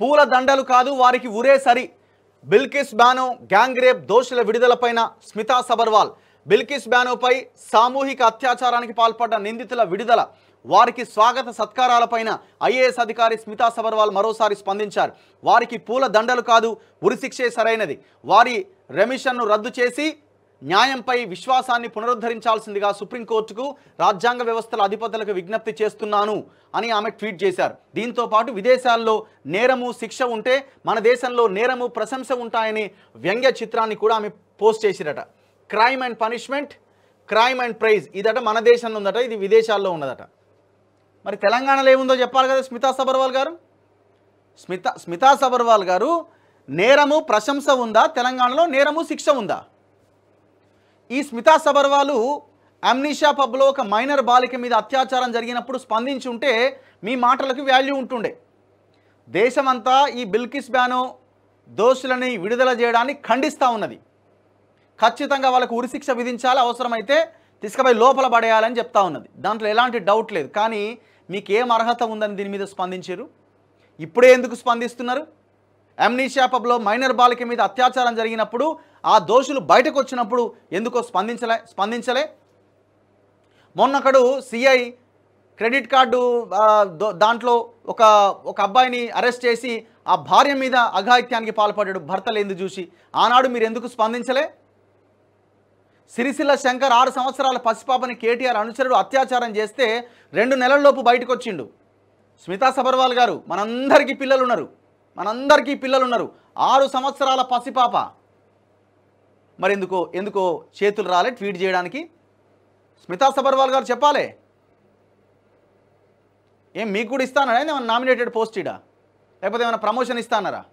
పూల దండలు కాదు వారికి ఊరేసరి బిల్కిస్ బానో గ్యాంగ్ రేప్ దోషుల విడుదలపైన స్మితా సబర్వాల్ బిల్కిస్ బానోపై సామూహిక అత్యాచారానికి పాల్పడ్డ నిందితుల విడుదల వారికి స్వాగత సత్కారాలపైన ఐఏఎస్ అధికారి స్మితా సబర్వాల్ మరోసారి స్పందించారు వారికి పూల దండలు కాదు ఉరిశిక్షే సరైనది వారి రెమిషన్‌ను రద్దు చేసి న్యాయంపై విశ్వాసాన్ని పునరుద్ధరించాల్సిందిగా సుప్రీంకోర్టుకు రాజ్యాంగ వ్యవస్థల అధిపతులకు విజ్ఞప్తి చేస్తున్నాను అని ఆమె ట్వీట్ చేశారు దీంతో పాటు విదేశాల్లో నేరము శిక్ష ఉంటే మన దేశంలో నేరము ప్రశంస ఉంటాయని వ్యంగ్య చిత్రాన్ని కూడా ఆమె పోస్ట్ చేశారట crime and punishment crime and prize ఇదట మన దేశంలో ఉందట ఇది విదేశాల్లో ఉన్నదట మరి తెలంగాణలో ఏముందో చెప్పాలి కదా స్మితా సబర్వాల్ గారు నేరము ప్రశంస ఉందా తెలంగాణలో నేరము శిక్ష ఉందా ఈ స్మితా సబర్వాల్ అమ్నిషా పబ్లో ఒక మైనర్ బాలిక మీద అత్యాచారం జరిగినప్పుడు స్పందించి ఉంటే మీ మాటలకు వాల్యూ ఉంటుండే దేశమంతా ఈ బిల్కిస్ బానో దోషులని విడుదల చేయడాన్ని ఖండిస్తూ ఉన్నది ఖచ్చితంగా వాళ్ళకు ఉరిశిక్ష విధించాలి అవసరమైతే తీసుకుపోయి లోపల పడేయాలని చెప్తా ఉన్నది దాంట్లో ఎలాంటి డౌట్ లేదు కానీ మీకు ఏం అర్హత ఉందని దీని మీద స్పందించారు ఇప్పుడే ఎందుకు స్పందిస్తున్నారు అమ్నిషా పబ్లో మైనర్ బాలిక మీద అత్యాచారం జరిగినప్పుడు ఆ దోషులు బయటకు వచ్చినప్పుడు ఎందుకో స్పందించలే మొన్నకడు సిఐ క్రెడిట్ కార్డు దాంట్లో ఒక అబ్బాయిని అరెస్ట్ చేసి ఆ భార్య మీద అఘాయిత్యానికి పాల్పడ్డాడు భర్త లేందు చూసి ఆనాడు మీరు ఎందుకు స్పందించలే సిరిసిల్ల శంకర్ 6 సంవత్సరాల పసిపాపని కేటీఆర్ అనుచరుడు అత్యాచారం చేస్తే 2 నెలల్లోపు బయటకు వచ్చిండు స్మితా సబర్వాల్ గారు మనందరికీ పిల్లలున్నారు 6 సంవత్సరాల పసిపాప మరి ఎందుకో చేతులు రాలే ట్వీట్ చేయడానికి స్మితా సబర్వాల్ గారు చెప్పాలి ఏం మీకు కూడా ఇస్తానరా ఏమైనా నామినేటెడ్ పోస్ట్ ఇడా లేకపోతే ఏమైనా ప్రమోషన్ ఇస్తానరా